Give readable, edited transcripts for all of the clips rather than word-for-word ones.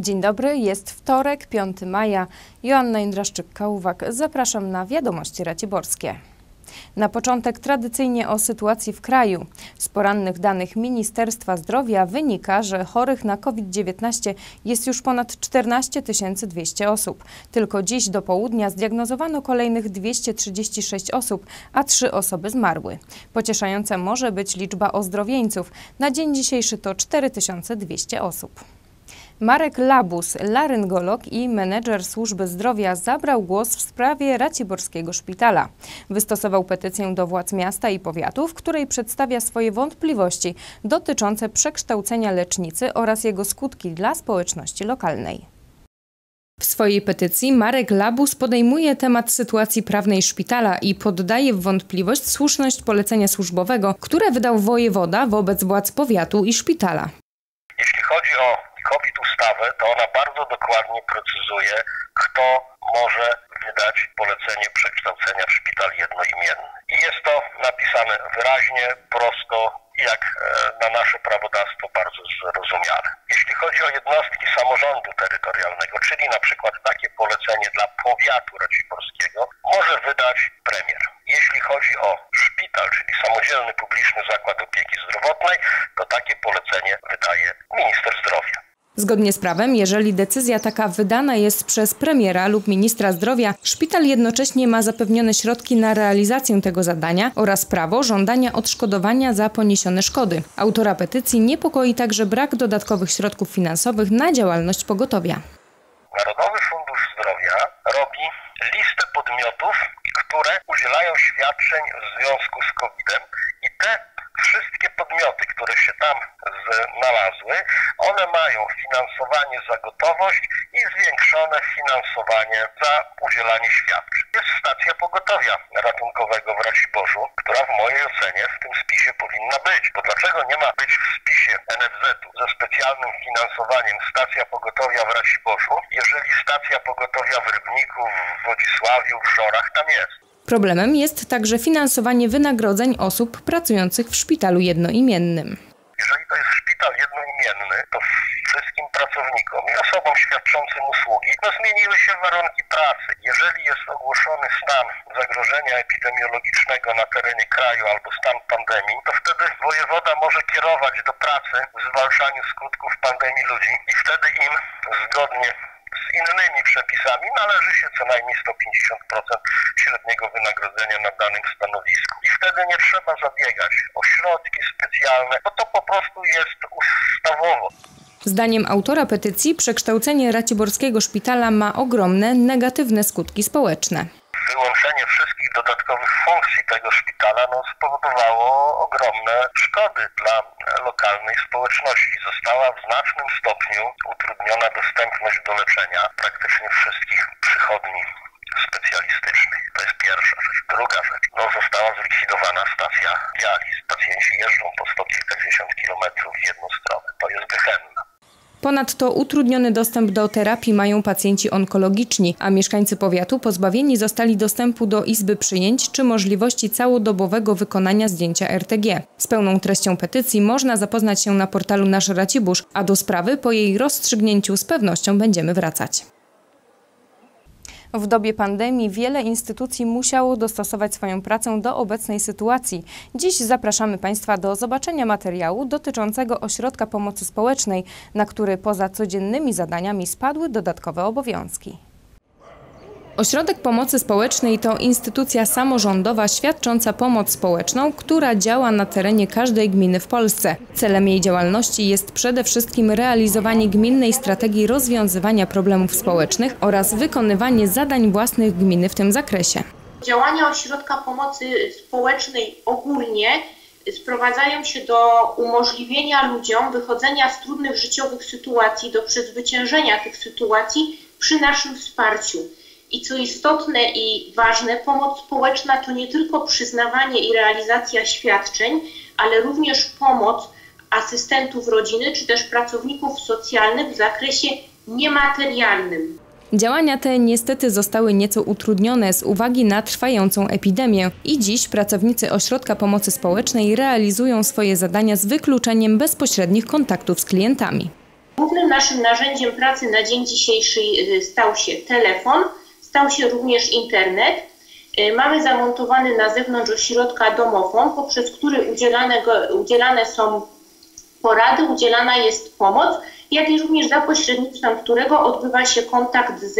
Dzień dobry, jest wtorek, 5 maja. Joanna Jędraszczyk-Kałubak, zapraszam na Wiadomości Raciborskie. Na początek tradycyjnie o sytuacji w kraju. Z porannych danych Ministerstwa Zdrowia wynika, że chorych na COVID-19 jest już ponad 14 200 osób. Tylko dziś do południa zdiagnozowano kolejnych 236 osób, a 3 osoby zmarły. Pocieszająca może być liczba ozdrowieńców. Na dzień dzisiejszy to 4200 osób. Marek Labus, laryngolog i menedżer służby zdrowia, zabrał głos w sprawie raciborskiego szpitala. Wystosował petycję do władz miasta i powiatu, w której przedstawia swoje wątpliwości dotyczące przekształcenia lecznicy oraz jego skutki dla społeczności lokalnej. W swojej petycji Marek Labus podejmuje temat sytuacji prawnej szpitala i poddaje w wątpliwość słuszność polecenia służbowego, które wydał wojewoda wobec władz powiatu i szpitala. Jeśli chodzi o COVID ustawę, to ona bardzo dokładnie precyzuje, kto może wydać polecenie przekształcenia w szpital jednoimienny. I jest to napisane wyraźnie, prosto i jak na nasze prawodawstwo bardzo zrozumiale. Jeśli chodzi o jednostki samorządu terytorialnego, czyli na przykład takie polecenie dla powiatu raciborskiego, może wydać premier. Jeśli chodzi o szpital, czyli samodzielny publiczny zakład opieki zdrowotnej, to takie polecenie wydaje minister zdrowia. Zgodnie z prawem, jeżeli decyzja taka wydana jest przez premiera lub ministra zdrowia, szpital jednocześnie ma zapewnione środki na realizację tego zadania oraz prawo żądania odszkodowania za poniesione szkody. Autora petycji niepokoi także brak dodatkowych środków finansowych na działalność pogotowia. Narodowy Fundusz Zdrowia robi listę podmiotów, które udzielają świadczeń w związku z COVID-em i te wszystkie podmioty, które się tam znalazły, one mają finansowanie za gotowość i zwiększone finansowanie za udzielanie świadczeń. Jest stacja pogotowia ratunkowego w Raciborzu, która w mojej ocenie w tym spisie powinna być. Bo dlaczego nie ma być w spisie NFZ-u ze specjalnym finansowaniem stacja pogotowia w Raciborzu, jeżeli stacja pogotowia w Rybniku, w Wodzisławiu, w Żorach tam jest? Problemem jest także finansowanie wynagrodzeń osób pracujących w szpitalu jednoimiennym. Jeżeli to jest szpital jednoimienny, to wszystkim pracownikom i osobom świadczącym usługi zmieniły się warunki pracy. Jeżeli jest ogłoszony stan zagrożenia epidemiologicznego na terenie kraju albo stan pandemii, to wtedy wojewoda może kierować do pracy w zwalczaniu skutków pandemii ludzi i wtedy im zgodnie z innymi przepisami należy się co najmniej 150% średniego wynagrodzenia na danym stanowisku. I wtedy nie trzeba zabiegać o środki specjalne, bo to po prostu jest ustawowo. Zdaniem autora petycji przekształcenie raciborskiego szpitala ma ogromne negatywne skutki społeczne. Wyłączenie wszystkich dodatkowych funkcji tego szpitala spowodowało ogromne szkody dla lokalnej społeczności. Została w znacznym stopniu utrudniona dostępność do leczenia praktycznie wszystkich przychodni specjalistycznych. To jest pierwsza rzecz. Druga rzecz, została zlikwidowana stacja dializ. Pacjenci jeżdżą po 150 kilometrów w jedną stronę. To jest gehenne. Ponadto utrudniony dostęp do terapii mają pacjenci onkologiczni, a mieszkańcy powiatu pozbawieni zostali dostępu do izby przyjęć czy możliwości całodobowego wykonania zdjęcia RTG. Z pełną treścią petycji można zapoznać się na portalu Nasz Racibórz, a do sprawy po jej rozstrzygnięciu z pewnością będziemy wracać. W dobie pandemii wiele instytucji musiało dostosować swoją pracę do obecnej sytuacji. Dziś zapraszamy Państwa do zobaczenia materiału dotyczącego Ośrodka Pomocy Społecznej, na który poza codziennymi zadaniami spadły dodatkowe obowiązki. Ośrodek Pomocy Społecznej to instytucja samorządowa świadcząca pomoc społeczną, która działa na terenie każdej gminy w Polsce. Celem jej działalności jest przede wszystkim realizowanie gminnej strategii rozwiązywania problemów społecznych oraz wykonywanie zadań własnych gminy w tym zakresie. Działania Ośrodka Pomocy Społecznej ogólnie sprowadzają się do umożliwienia ludziom wychodzenia z trudnych życiowych sytuacji, do przezwyciężenia tych sytuacji przy naszym wsparciu. I co istotne i ważne, pomoc społeczna to nie tylko przyznawanie i realizacja świadczeń, ale również pomoc asystentów rodziny czy też pracowników socjalnych w zakresie niematerialnym. Działania te niestety zostały nieco utrudnione z uwagi na trwającą epidemię i dziś pracownicy Ośrodka Pomocy Społecznej realizują swoje zadania z wykluczeniem bezpośrednich kontaktów z klientami. Głównym naszym narzędziem pracy na dzień dzisiejszy stał się telefon, stał się również internet. Mamy zamontowany na zewnątrz ośrodka domofon, poprzez który udzielane są porady, udzielana jest pomoc, jak i również za pośrednictwem którego odbywa się kontakt z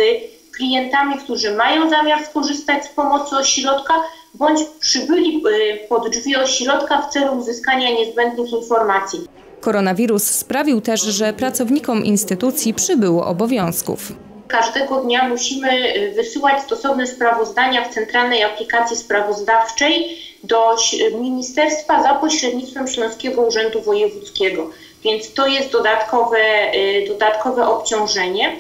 klientami, którzy mają zamiar skorzystać z pomocy ośrodka, bądź przybyli pod drzwi ośrodka w celu uzyskania niezbędnych informacji. Koronawirus sprawił też, że pracownikom instytucji przybyło obowiązków. Każdego dnia musimy wysyłać stosowne sprawozdania w centralnej aplikacji sprawozdawczej do ministerstwa za pośrednictwem Śląskiego Urzędu Wojewódzkiego. Więc to jest dodatkowe obciążenie.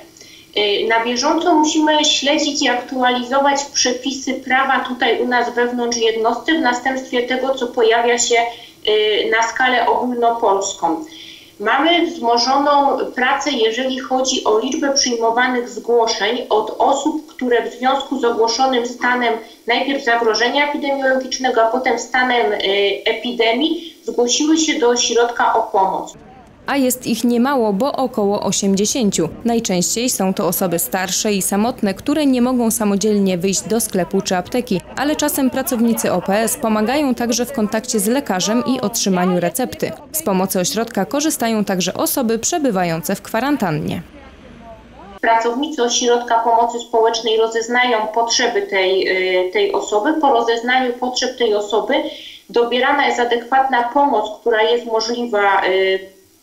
Na bieżąco musimy śledzić i aktualizować przepisy prawa tutaj u nas wewnątrz jednostki w następstwie tego, co pojawia się na skalę ogólnopolską. Mamy wzmożoną pracę, jeżeli chodzi o liczbę przyjmowanych zgłoszeń od osób, które w związku z ogłoszonym stanem najpierw zagrożenia epidemiologicznego, a potem stanem epidemii zgłosiły się do ośrodka o pomoc. A jest ich niemało, bo około 80. Najczęściej są to osoby starsze i samotne, które nie mogą samodzielnie wyjść do sklepu czy apteki, ale czasem pracownicy OPS pomagają także w kontakcie z lekarzem i otrzymaniu recepty. Z pomocy ośrodka korzystają także osoby przebywające w kwarantannie. Pracownicy Ośrodka Pomocy Społecznej rozeznają potrzeby tej osoby. Po rozeznaniu potrzeb tej osoby dobierana jest adekwatna pomoc, która jest możliwa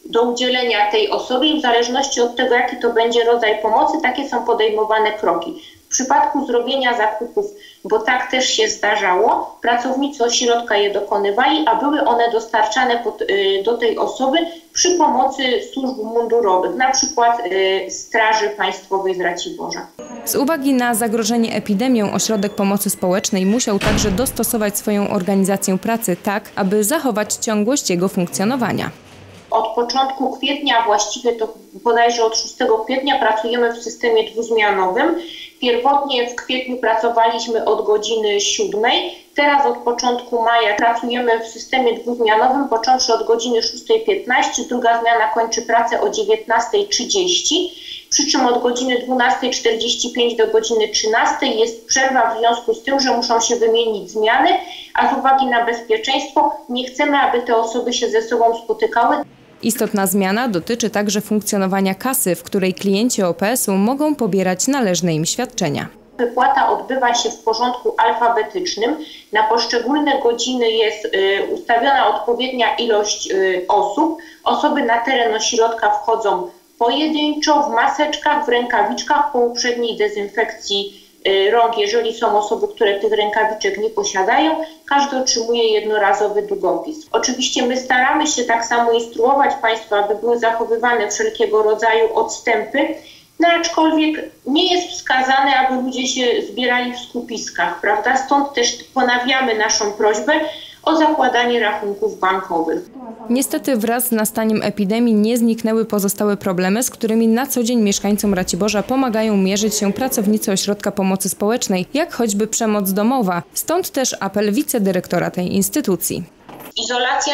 do udzielenia tej osobie i w zależności od tego, jaki to będzie rodzaj pomocy, takie są podejmowane kroki. W przypadku zrobienia zakupów, bo tak też się zdarzało, pracownicy ośrodka je dokonywali, a były one dostarczane do tej osoby przy pomocy służb mundurowych, na przykład Straży Państwowej z Raciborza. Z uwagi na zagrożenie epidemią Ośrodek Pomocy Społecznej musiał także dostosować swoją organizację pracy tak, aby zachować ciągłość jego funkcjonowania. Od początku kwietnia, właściwie to bodajże od 6 kwietnia pracujemy w systemie dwuzmianowym. Pierwotnie w kwietniu pracowaliśmy od godziny 7, teraz od początku maja pracujemy w systemie dwuzmianowym, począwszy od godziny 6:15, druga zmiana kończy pracę o 19:30, przy czym od godziny 12:45 do godziny 13 jest przerwa w związku z tym, że muszą się wymienić zmiany, a z uwagi na bezpieczeństwo nie chcemy, aby te osoby się ze sobą spotykały. Istotna zmiana dotyczy także funkcjonowania kasy, w której klienci OPS-u mogą pobierać należne im świadczenia. Wypłata odbywa się w porządku alfabetycznym. Na poszczególne godziny jest ustawiona odpowiednia ilość osób. Osoby na teren ośrodka wchodzą pojedynczo, w maseczkach, w rękawiczkach po uprzedniej dezynfekcji rąk. Jeżeli są osoby, które tych rękawiczek nie posiadają, każdy otrzymuje jednorazowy długopis. Oczywiście my staramy się tak samo instruować Państwa, aby były zachowywane wszelkiego rodzaju odstępy, no aczkolwiek nie jest wskazane, aby ludzie się zbierali w skupiskach, prawda? Stąd też ponawiamy naszą prośbę o zakładanie rachunków bankowych. Niestety wraz z nastaniem epidemii nie zniknęły pozostałe problemy, z którymi na co dzień mieszkańcom Raciborza pomagają mierzyć się pracownicy Ośrodka Pomocy Społecznej, jak choćby przemoc domowa. Stąd też apel wicedyrektora tej instytucji. Izolacja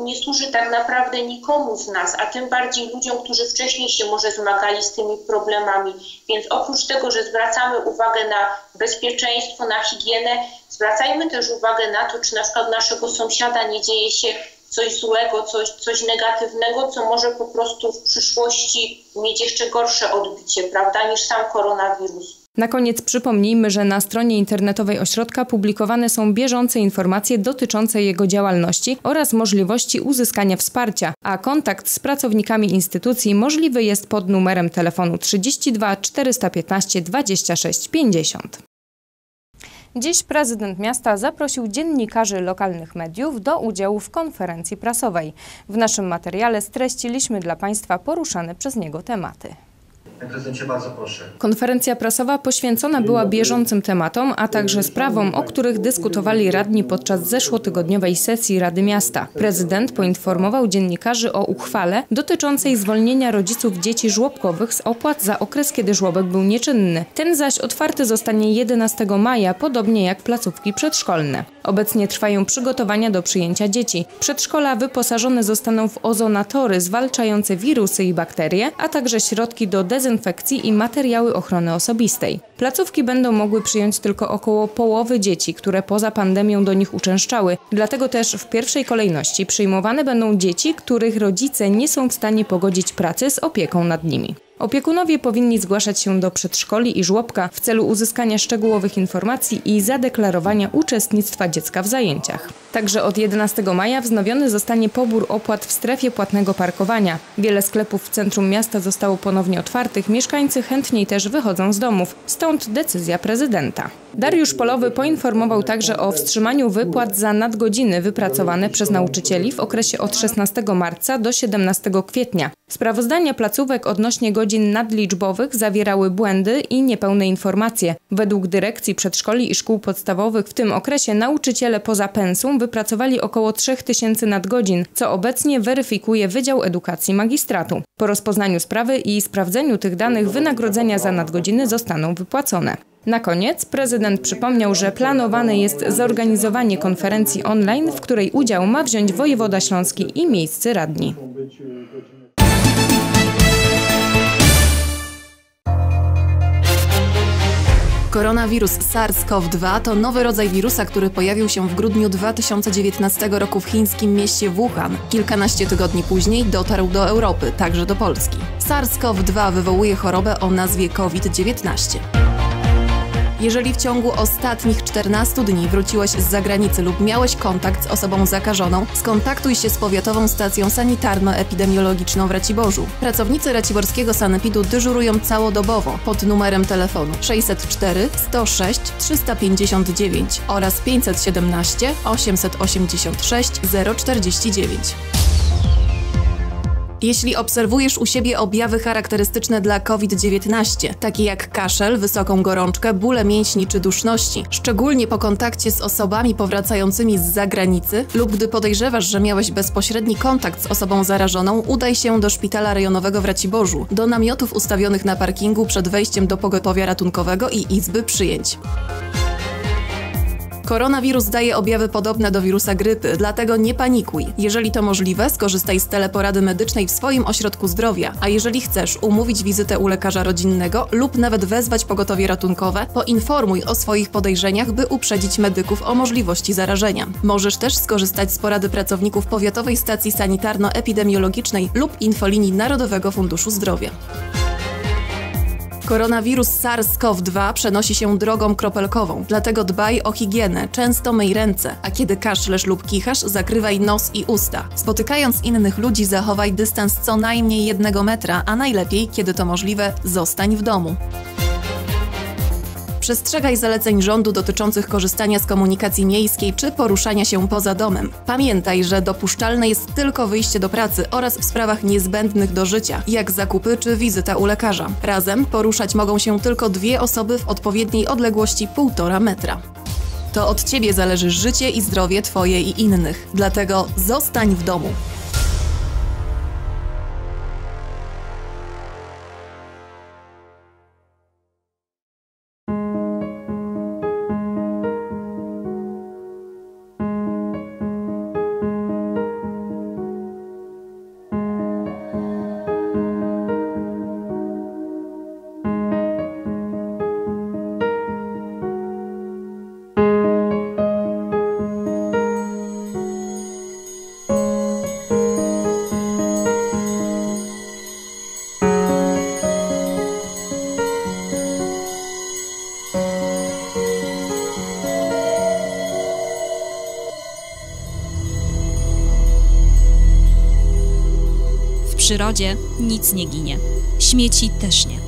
nie służy tak naprawdę nikomu z nas, a tym bardziej ludziom, którzy wcześniej się może zmagali z tymi problemami. Więc oprócz tego, że zwracamy uwagę na bezpieczeństwo, na higienę, zwracajmy też uwagę na to, czy na przykład naszego sąsiada nie dzieje się coś złego, coś negatywnego, co może po prostu w przyszłości mieć jeszcze gorsze odbicie, prawda, niż sam koronawirus. Na koniec przypomnijmy, że na stronie internetowej ośrodka publikowane są bieżące informacje dotyczące jego działalności oraz możliwości uzyskania wsparcia, a kontakt z pracownikami instytucji możliwy jest pod numerem telefonu 32 415 26 50. Dziś prezydent miasta zaprosił dziennikarzy lokalnych mediów do udziału w konferencji prasowej. W naszym materiale streściliśmy dla Państwa poruszane przez niego tematy. prezydencie, bardzo proszę. Konferencja prasowa poświęcona była bieżącym tematom, a także sprawom, o których dyskutowali radni podczas zeszłotygodniowej sesji Rady Miasta. Prezydent poinformował dziennikarzy o uchwale dotyczącej zwolnienia rodziców dzieci żłobkowych z opłat za okres, kiedy żłobek był nieczynny. Ten zaś otwarty zostanie 11 maja, podobnie jak placówki przedszkolne. Obecnie trwają przygotowania do przyjęcia dzieci. Przedszkola wyposażone zostaną w ozonatory zwalczające wirusy i bakterie, a także środki do dezynfekcji i materiały ochrony osobistej. Placówki będą mogły przyjąć tylko około połowy dzieci, które poza pandemią do nich uczęszczały. Dlatego też w pierwszej kolejności przyjmowane będą dzieci, których rodzice nie są w stanie pogodzić pracy z opieką nad nimi. Opiekunowie powinni zgłaszać się do przedszkoli i żłobka w celu uzyskania szczegółowych informacji i zadeklarowania uczestnictwa dziecka w zajęciach. Także od 11 maja wznowiony zostanie pobór opłat w strefie płatnego parkowania. Wiele sklepów w centrum miasta zostało ponownie otwartych, mieszkańcy chętniej też wychodzą z domów, stąd decyzja prezydenta. Dariusz Polowy poinformował także o wstrzymaniu wypłat za nadgodziny wypracowane przez nauczycieli w okresie od 16 marca do 17 kwietnia. Sprawozdania placówek odnośnie godzin nadliczbowych zawierały błędy i niepełne informacje. Według dyrekcji przedszkoli i szkół podstawowych w tym okresie nauczyciele poza pensum wypracowali około 3000 nadgodzin, co obecnie weryfikuje Wydział Edukacji Magistratu. Po rozpoznaniu sprawy i sprawdzeniu tych danych wynagrodzenia za nadgodziny zostaną wypłacone. Na koniec prezydent przypomniał, że planowane jest zorganizowanie konferencji online, w której udział ma wziąć wojewoda śląski i miejscy radni. Koronawirus SARS-CoV-2 to nowy rodzaj wirusa, który pojawił się w grudniu 2019 roku w chińskim mieście Wuhan. Kilkanaście tygodni później dotarł do Europy, także do Polski. SARS-CoV-2 wywołuje chorobę o nazwie COVID-19. Jeżeli w ciągu ostatnich 14 dni wróciłeś z zagranicy lub miałeś kontakt z osobą zakażoną, skontaktuj się z Powiatową Stacją Sanitarno-Epidemiologiczną w Raciborzu. Pracownicy raciborskiego sanepidu dyżurują całodobowo pod numerem telefonu 604 106 359 oraz 517 886 049. Jeśli obserwujesz u siebie objawy charakterystyczne dla COVID-19, takie jak kaszel, wysoką gorączkę, bóle mięśni czy duszności, szczególnie po kontakcie z osobami powracającymi z zagranicy lub gdy podejrzewasz, że miałeś bezpośredni kontakt z osobą zarażoną, udaj się do szpitala rejonowego w Raciborzu, do namiotów ustawionych na parkingu przed wejściem do pogotowia ratunkowego i izby przyjęć. Koronawirus daje objawy podobne do wirusa grypy, dlatego nie panikuj. Jeżeli to możliwe, skorzystaj z teleporady medycznej w swoim ośrodku zdrowia, a jeżeli chcesz umówić wizytę u lekarza rodzinnego lub nawet wezwać pogotowie ratunkowe, poinformuj o swoich podejrzeniach, by uprzedzić medyków o możliwości zarażenia. Możesz też skorzystać z porady pracowników Powiatowej Stacji Sanitarno-Epidemiologicznej lub infolinii Narodowego Funduszu Zdrowia. Koronawirus SARS-CoV-2 przenosi się drogą kropelkową, dlatego dbaj o higienę, często myj ręce, a kiedy kaszlesz lub kichasz, zakrywaj nos i usta. Spotykając innych ludzi, zachowaj dystans co najmniej 1 metra, a najlepiej, kiedy to możliwe, zostań w domu. Przestrzegaj zaleceń rządu dotyczących korzystania z komunikacji miejskiej czy poruszania się poza domem. Pamiętaj, że dopuszczalne jest tylko wyjście do pracy oraz w sprawach niezbędnych do życia, jak zakupy czy wizyta u lekarza. Razem poruszać mogą się tylko 2 osoby w odpowiedniej odległości 1,5 metra. To od Ciebie zależy życie i zdrowie Twoje i innych, dlatego zostań w domu. W przyrodzie nic nie ginie. Śmieci też nie.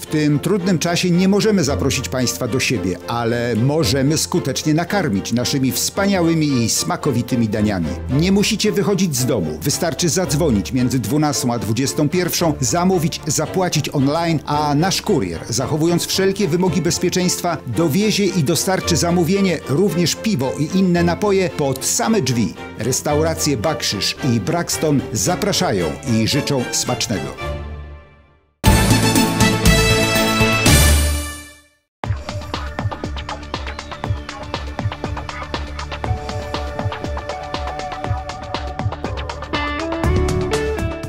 W tym trudnym czasie nie możemy zaprosić Państwa do siebie, ale możemy skutecznie nakarmić naszymi wspaniałymi i smakowitymi daniami. Nie musicie wychodzić z domu. Wystarczy zadzwonić między 12 a 21, zamówić, zapłacić online, a nasz kurier, zachowując wszelkie wymogi bezpieczeństwa, dowiezie i dostarczy zamówienie, również piwo i inne napoje, pod same drzwi. Restauracje Bakrzyż i Braxton zapraszają i życzą smacznego.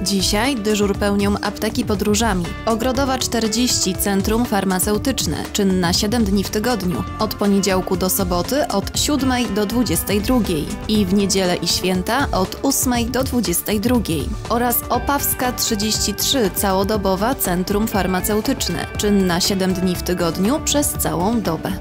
Dzisiaj dyżur pełnią apteki podróżami. Ogrodowa 40, Centrum Farmaceutyczne, czynna 7 dni w tygodniu, od poniedziałku do soboty od 7 do 22 i w niedzielę i święta od 8 do 22 oraz Opawska 33, całodobowa Centrum Farmaceutyczne, czynna 7 dni w tygodniu przez całą dobę.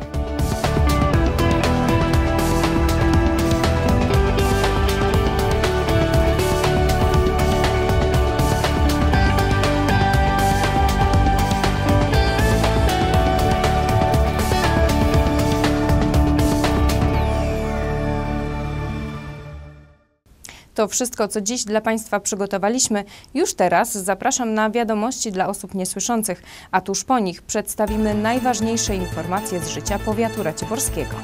To wszystko, co dziś dla Państwa przygotowaliśmy. Już teraz zapraszam na wiadomości dla osób niesłyszących, a tuż po nich przedstawimy najważniejsze informacje z życia powiatu raciborskiego.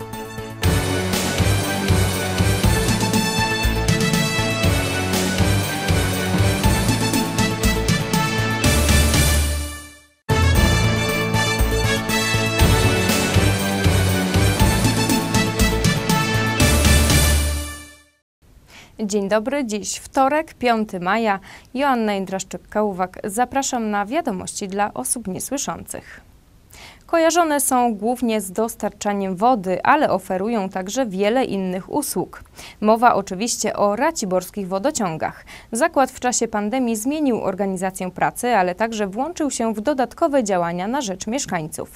Dzień dobry, dziś wtorek, 5 maja. Joanna Jędraszczyk-Kałubak. Zapraszam na wiadomości dla osób niesłyszących. Kojarzone są głównie z dostarczaniem wody, ale oferują także wiele innych usług. Mowa oczywiście o raciborskich wodociągach. Zakład w czasie pandemii zmienił organizację pracy, ale także włączył się w dodatkowe działania na rzecz mieszkańców.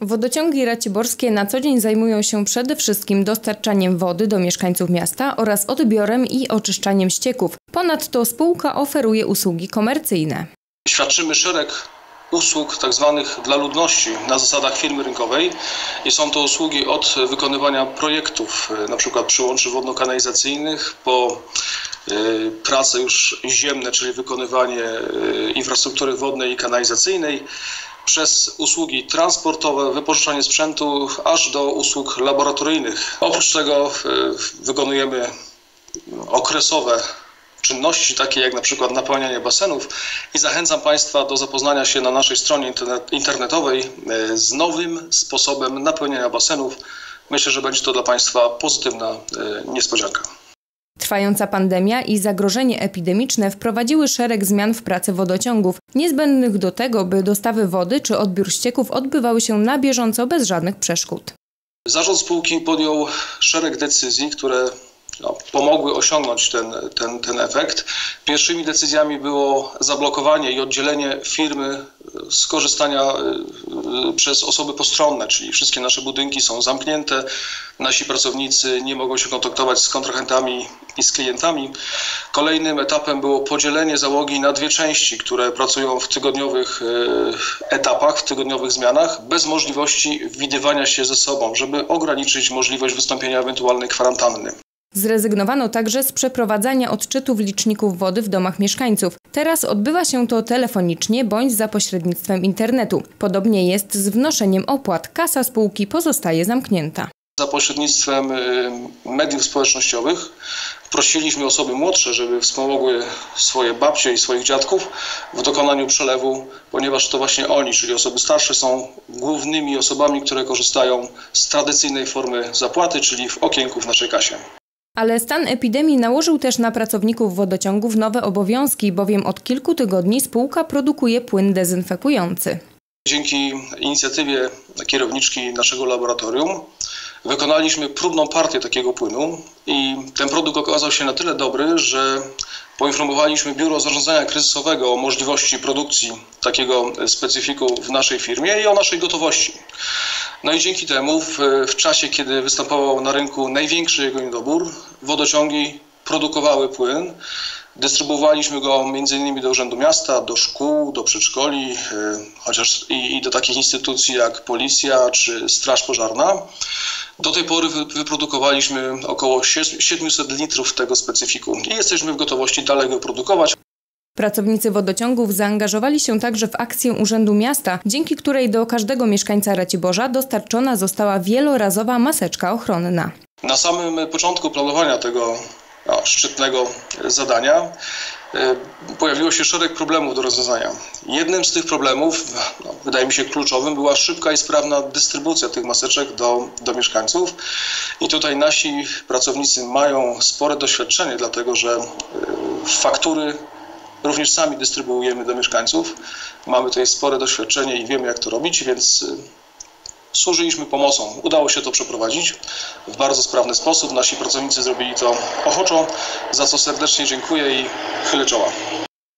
Wodociągi raciborskie na co dzień zajmują się przede wszystkim dostarczaniem wody do mieszkańców miasta oraz odbiorem i oczyszczaniem ścieków. Ponadto spółka oferuje usługi komercyjne. Świadczymy szereg usług tzw. dla ludności na zasadach firmy rynkowej i są to usługi od wykonywania projektów, np. przyłączy wodno-kanalizacyjnych, po prace już ziemne, czyli wykonywanie infrastruktury wodnej i kanalizacyjnej, przez usługi transportowe, wypożyczanie sprzętu, aż do usług laboratoryjnych. Oprócz tego wykonujemy okresowe czynności, takie jak na przykład napełnianie basenów i zachęcam Państwa do zapoznania się na naszej stronie internetowej z nowym sposobem napełniania basenów. Myślę, że będzie to dla Państwa pozytywna niespodzianka. Trwająca pandemia i zagrożenie epidemiczne wprowadziły szereg zmian w pracy wodociągów, niezbędnych do tego, by dostawy wody czy odbiór ścieków odbywały się na bieżąco bez żadnych przeszkód. Zarząd spółki podjął szereg decyzji, które pomogły osiągnąć ten efekt. Pierwszymi decyzjami było zablokowanie i oddzielenie firmy z korzystania przez osoby postronne, czyli wszystkie nasze budynki są zamknięte, nasi pracownicy nie mogą się kontaktować z kontrahentami i z klientami. Kolejnym etapem było podzielenie załogi na dwie części, które pracują w tygodniowych etapach, w tygodniowych zmianach, bez możliwości widywania się ze sobą, żeby ograniczyć możliwość wystąpienia ewentualnej kwarantanny. Zrezygnowano także z przeprowadzania odczytów liczników wody w domach mieszkańców. Teraz odbywa się to telefonicznie bądź za pośrednictwem internetu. Podobnie jest z wnoszeniem opłat. Kasa spółki pozostaje zamknięta. Za pośrednictwem mediów społecznościowych prosiliśmy osoby młodsze, żeby wspomogły swoje babcie i swoich dziadków w dokonaniu przelewu, ponieważ to właśnie oni, czyli osoby starsze, są głównymi osobami, które korzystają z tradycyjnej formy zapłaty, czyli w okienku w naszej kasie. Ale stan epidemii nałożył też na pracowników wodociągów nowe obowiązki, bowiem od kilku tygodni spółka produkuje płyn dezynfekujący. Dzięki inicjatywie kierowniczki naszego laboratorium wykonaliśmy próbną partię takiego płynu i ten produkt okazał się na tyle dobry, że poinformowaliśmy Biuro Zarządzania Kryzysowego o możliwości produkcji takiego specyfiku w naszej firmie i o naszej gotowości. No i dzięki temu w czasie, kiedy występował na rynku największy jego niedobór, wodociągi produkowały płyn. Dystrybuowaliśmy go m.in. do Urzędu Miasta, do szkół, do przedszkoli, chociaż i do takich instytucji jak policja czy straż pożarna. Do tej pory wyprodukowaliśmy około 700 litrów tego specyfiku i jesteśmy w gotowości dalej go produkować. Pracownicy wodociągów zaangażowali się także w akcję Urzędu Miasta, dzięki której do każdego mieszkańca Raciborza dostarczona została wielorazowa maseczka ochronna. Na samym początku planowania tego szczytnego zadania pojawiło się szereg problemów do rozwiązania. Jednym z tych problemów, wydaje mi się kluczowym, była szybka i sprawna dystrybucja tych maseczek do mieszkańców. I tutaj nasi pracownicy mają spore doświadczenie, dlatego że faktury również sami dystrybuujemy do mieszkańców. Mamy tutaj spore doświadczenie i wiemy, jak to robić, więc służyliśmy pomocą. Udało się to przeprowadzić w bardzo sprawny sposób. Nasi pracownicy zrobili to ochoczo, za co serdecznie dziękuję i chylę czoła.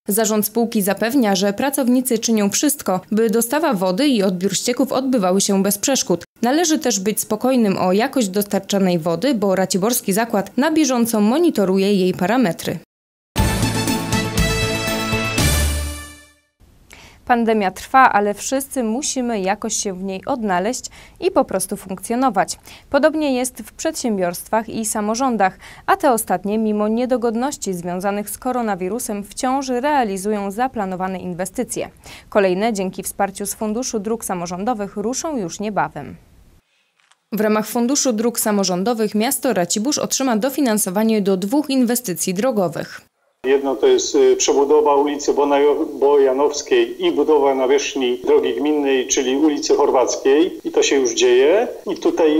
Zarząd spółki zapewnia, że pracownicy czynią wszystko, by dostawa wody i odbiór ścieków odbywały się bez przeszkód. Należy też być spokojnym o jakość dostarczanej wody, bo Raciborski Zakład na bieżąco monitoruje jej parametry. Pandemia trwa, ale wszyscy musimy jakoś się w niej odnaleźć i po prostu funkcjonować. Podobnie jest w przedsiębiorstwach i samorządach, a te ostatnie, mimo niedogodności związanych z koronawirusem, wciąż realizują zaplanowane inwestycje. Kolejne, dzięki wsparciu z Funduszu Dróg Samorządowych, ruszą już niebawem. W ramach Funduszu Dróg Samorządowych miasto Racibórz otrzyma dofinansowanie do 2 inwestycji drogowych. Jedno to jest przebudowa ulicy Bojanowskiej i budowa nawierzchni drogi gminnej, czyli ulicy Chorwackiej, i to się już dzieje. I tutaj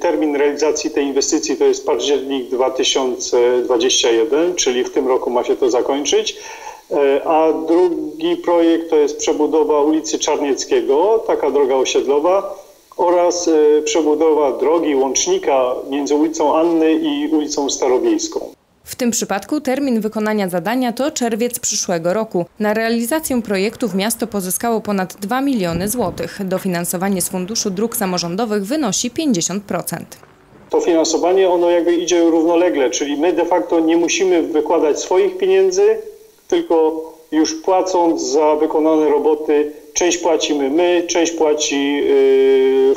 termin realizacji tej inwestycji to jest październik 2021, czyli w tym roku ma się to zakończyć. A drugi projekt to jest przebudowa ulicy Czarnieckiego, taka droga osiedlowa, oraz przebudowa drogi łącznika między ulicą Anny i ulicą Starowiejską. W tym przypadku termin wykonania zadania to czerwiec przyszłego roku. Na realizację projektów miasto pozyskało ponad 2 miliony złotych. Dofinansowanie z Funduszu Dróg Samorządowych wynosi 50%. To finansowanie ono jakby idzie równolegle, czyli my de facto nie musimy wykładać swoich pieniędzy, tylko już płacąc za wykonane roboty, część płacimy my, część płaci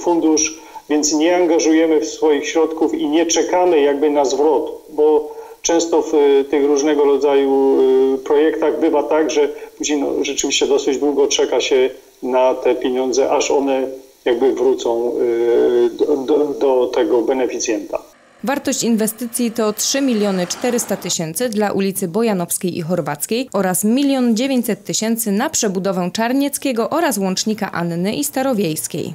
fundusz, więc nie angażujemy swoich środków i nie czekamy jakby na zwrot, bo często w tych różnego rodzaju projektach bywa tak, że później rzeczywiście dosyć długo czeka się na te pieniądze, aż one jakby wrócą do tego beneficjenta. Wartość inwestycji to 3 miliony 400 tysięcy dla ulicy Bojanowskiej i Chorwackiej oraz 1 900 tysięcy na przebudowę Czarnieckiego oraz łącznika Anny i Starowiejskiej.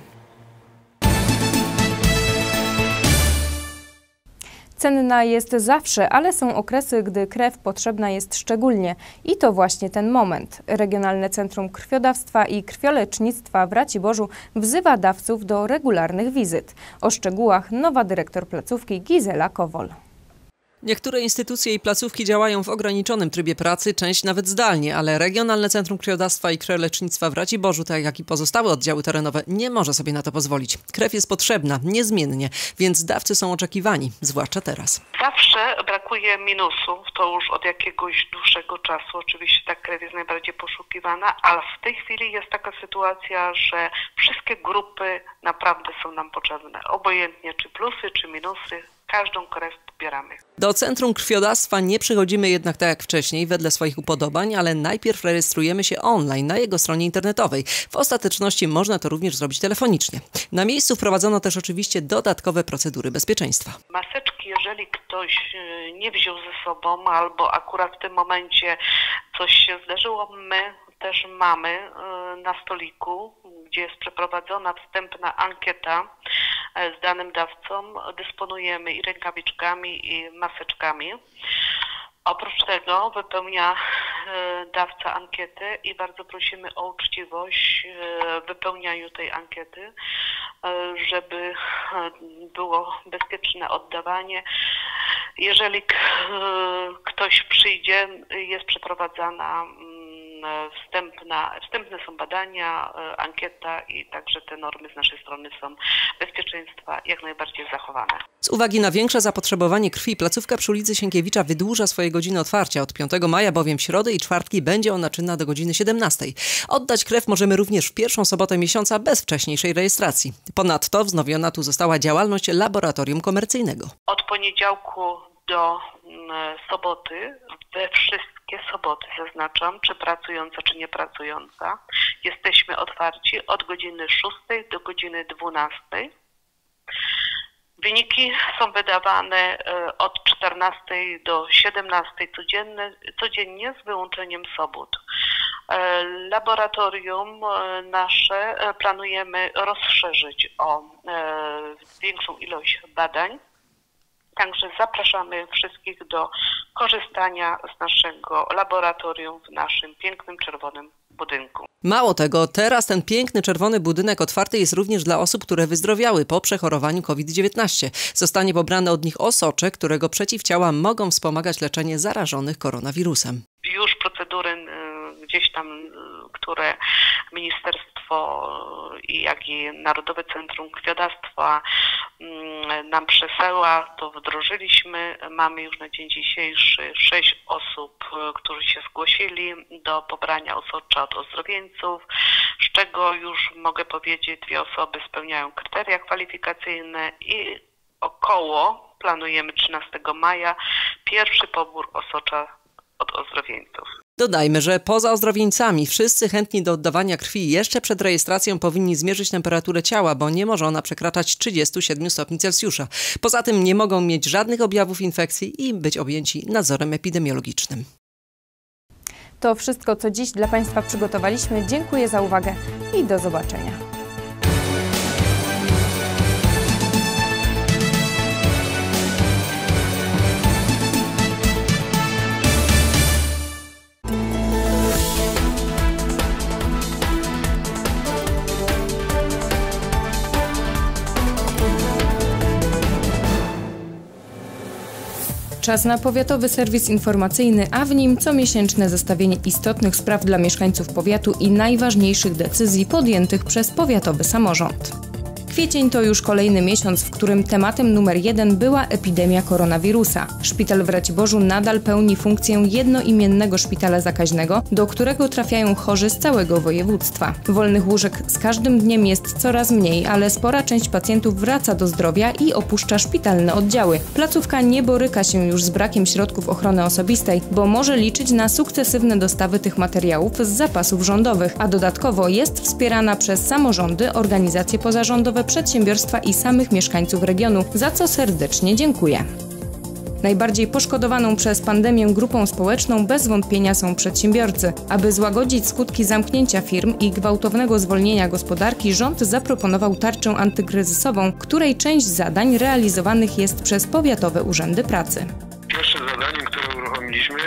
Cenna jest zawsze, ale są okresy, gdy krew potrzebna jest szczególnie. I to właśnie ten moment. Regionalne Centrum Krwiodawstwa i Krwiolecznictwa w Raciborzu wzywa dawców do regularnych wizyt. O szczegółach nowa dyrektor placówki Gizela Kowol. Niektóre instytucje i placówki działają w ograniczonym trybie pracy, część nawet zdalnie, ale Regionalne Centrum Krwiodawstwa i Krwiolecznictwa w Raciborzu, tak jak i pozostałe oddziały terenowe, nie może sobie na to pozwolić. Krew jest potrzebna, niezmiennie, więc dawcy są oczekiwani, zwłaszcza teraz. Zawsze brakuje minusów, to już od jakiegoś dłuższego czasu. Oczywiście ta krew jest najbardziej poszukiwana, ale w tej chwili jest taka sytuacja, że wszystkie grupy naprawdę są nam potrzebne. Obojętnie czy plusy, czy minusy, każdą krew pobieramy. Do Centrum Krwiodawstwa nie przychodzimy jednak tak jak wcześniej, wedle swoich upodobań, ale najpierw rejestrujemy się online na jego stronie internetowej. W ostateczności można to również zrobić telefonicznie. Na miejscu wprowadzono też oczywiście dodatkowe procedury bezpieczeństwa. Maseczki, jeżeli ktoś nie wziął ze sobą albo akurat w tym momencie coś się zdarzyło, my też mamy na stoliku, gdzie jest przeprowadzona wstępna ankieta z danym dawcą. Dysponujemy i rękawiczkami, i maseczkami. Oprócz tego wypełnia dawca ankietę i bardzo prosimy o uczciwość w wypełnianiu tej ankiety, żeby było bezpieczne oddawanie. Jeżeli ktoś przyjdzie, jest przeprowadzana wstępne są badania, ankieta i także te normy z naszej strony są bezpieczeństwa jak najbardziej zachowane. Z uwagi na większe zapotrzebowanie krwi placówka przy ulicy Sienkiewicza wydłuża swoje godziny otwarcia. Od 5 maja bowiem w środę i czwartki będzie ona czynna do godziny 17. Oddać krew możemy również w pierwszą sobotę miesiąca bez wcześniejszej rejestracji. Ponadto wznowiona tu została działalność Laboratorium Komercyjnego. Od poniedziałku do soboty, we wszystkie soboty zaznaczam, czy pracująca, czy niepracująca, jesteśmy otwarci od godziny 6 do godziny 12. Wyniki są wydawane od 14 do 17 codziennie z wyłączeniem sobot. Laboratorium nasze planujemy rozszerzyć o większą ilość badań. Także zapraszamy wszystkich do korzystania z naszego laboratorium w naszym pięknym, czerwonym budynku. Mało tego, teraz ten piękny, czerwony budynek otwarty jest również dla osób, które wyzdrowiały po przechorowaniu COVID-19. Zostanie pobrane od nich osocze, którego przeciwciała mogą wspomagać leczenie zarażonych koronawirusem. Już procedury gdzieś tam, które ministerstwo, jak i Narodowe Centrum Krwiodawstwa nam przesyła, to wdrożyliśmy. Mamy już na dzień dzisiejszy 6 osób, którzy się zgłosili do pobrania osocza od ozdrowieńców, z czego już mogę powiedzieć, 2 osoby spełniają kryteria kwalifikacyjne i około, planujemy 13 maja, pierwszy pobór osocza od ozdrowieńców. Dodajmy, że poza ozdrowieńcami wszyscy chętni do oddawania krwi jeszcze przed rejestracją powinni zmierzyć temperaturę ciała, bo nie może ona przekraczać 37 stopni Celsjusza. Poza tym nie mogą mieć żadnych objawów infekcji i być objęci nadzorem epidemiologicznym. To wszystko, co dziś dla Państwa przygotowaliśmy. Dziękuję za uwagę i do zobaczenia. Czas na powiatowy serwis informacyjny, a w nim comiesięczne zestawienie istotnych spraw dla mieszkańców powiatu i najważniejszych decyzji podjętych przez powiatowy samorząd. Kwiecień to już kolejny miesiąc, w którym tematem numer 1 była epidemia koronawirusa. Szpital w Raciborzu nadal pełni funkcję jednoimiennego szpitala zakaźnego, do którego trafiają chorzy z całego województwa. Wolnych łóżek z każdym dniem jest coraz mniej, ale spora część pacjentów wraca do zdrowia i opuszcza szpitalne oddziały. Placówka nie boryka się już z brakiem środków ochrony osobistej, bo może liczyć na sukcesywne dostawy tych materiałów z zapasów rządowych, a dodatkowo jest wspierana przez samorządy, organizacje pozarządowe, przedsiębiorstwa i samych mieszkańców regionu, za co serdecznie dziękuję. Najbardziej poszkodowaną przez pandemię grupą społeczną bez wątpienia są przedsiębiorcy. Aby złagodzić skutki zamknięcia firm i gwałtownego zwolnienia gospodarki, rząd zaproponował tarczę antykryzysową, której część zadań realizowanych jest przez powiatowe urzędy pracy. Pierwszym zadaniem, które uruchomiliśmy,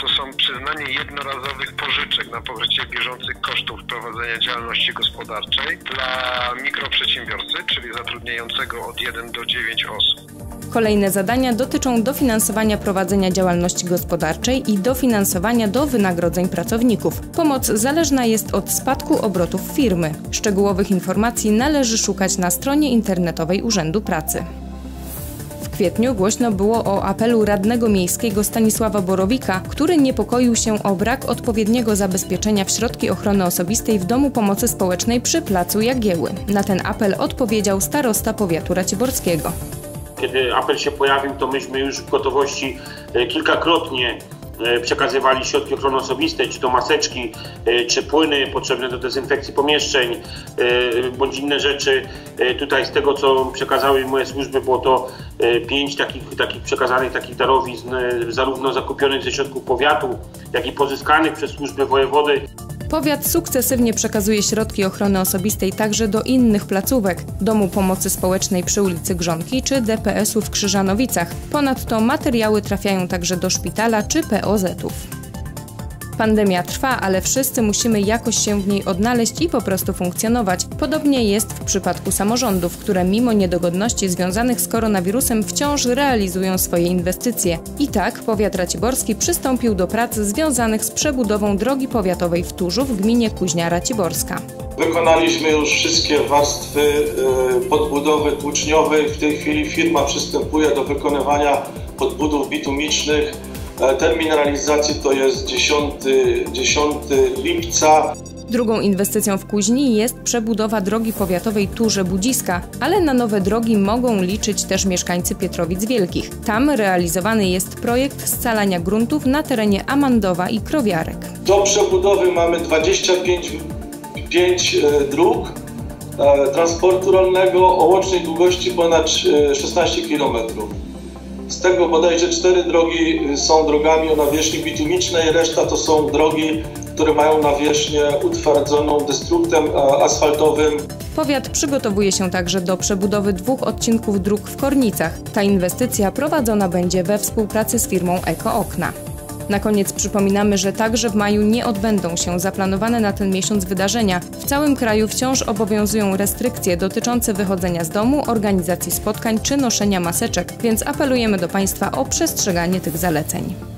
to są przyznanie jednorazowych pożyczek na pokrycie bieżących kosztów prowadzenia działalności gospodarczej dla mikroprzedsiębiorcy, czyli zatrudniającego od 1 do 9 osób. Kolejne zadania dotyczą dofinansowania prowadzenia działalności gospodarczej i dofinansowania do wynagrodzeń pracowników. Pomoc zależna jest od spadku obrotów firmy. Szczegółowych informacji należy szukać na stronie internetowej Urzędu Pracy. W kwietniu głośno było o apelu radnego miejskiego Stanisława Borowika, który niepokoił się o brak odpowiedniego zabezpieczenia w środki ochrony osobistej w Domu Pomocy Społecznej przy Placu Jagieły. Na ten apel odpowiedział starosta powiatu raciborskiego. Kiedy apel się pojawił, to myśmy już w gotowości kilkakrotnie przekazywali środki ochrony osobistej, czy to maseczki, czy płyny potrzebne do dezynfekcji pomieszczeń, bądź inne rzeczy. Tutaj z tego, co przekazały moje służby, było to 5 takich przekazanych darowizn, zarówno zakupionych ze środków powiatu, jak i pozyskanych przez służby wojewody. Powiat sukcesywnie przekazuje środki ochrony osobistej także do innych placówek, Domu Pomocy Społecznej przy ulicy Grzonki czy DPS-u w Krzyżanowicach. Ponadto materiały trafiają także do szpitala czy POZ-ów. Pandemia trwa, ale wszyscy musimy jakoś się w niej odnaleźć i po prostu funkcjonować. Podobnie jest w przypadku samorządów, które mimo niedogodności związanych z koronawirusem wciąż realizują swoje inwestycje. I tak powiat raciborski przystąpił do prac związanych z przebudową drogi powiatowej w Turzu w gminie Kuźnia Raciborska. Wykonaliśmy już wszystkie warstwy podbudowy tłuczniowej. W tej chwili firma przystępuje do wykonywania podbudów bitumicznych. Termin realizacji to jest 10 lipca. Drugą inwestycją w Kuźni jest przebudowa drogi powiatowej Turze-Budziska, ale na nowe drogi mogą liczyć też mieszkańcy Pietrowic Wielkich. Tam realizowany jest projekt scalania gruntów na terenie Amandowa i Krowiarek. Do przebudowy mamy 25 dróg transportu rolnego o łącznej długości ponad 16 km. Z tego bodajże 4 drogi są drogami o nawierzchni bitumicznej, reszta to są drogi, które mają nawierzchnię utwardzoną destruktem asfaltowym. Powiat przygotowuje się także do przebudowy 2 odcinków dróg w Kornicach. Ta inwestycja prowadzona będzie we współpracy z firmą Ekookna. Na koniec przypominamy, że także w maju nie odbędą się zaplanowane na ten miesiąc wydarzenia. W całym kraju wciąż obowiązują restrykcje dotyczące wychodzenia z domu, organizacji spotkań czy noszenia maseczek, więc apelujemy do Państwa o przestrzeganie tych zaleceń.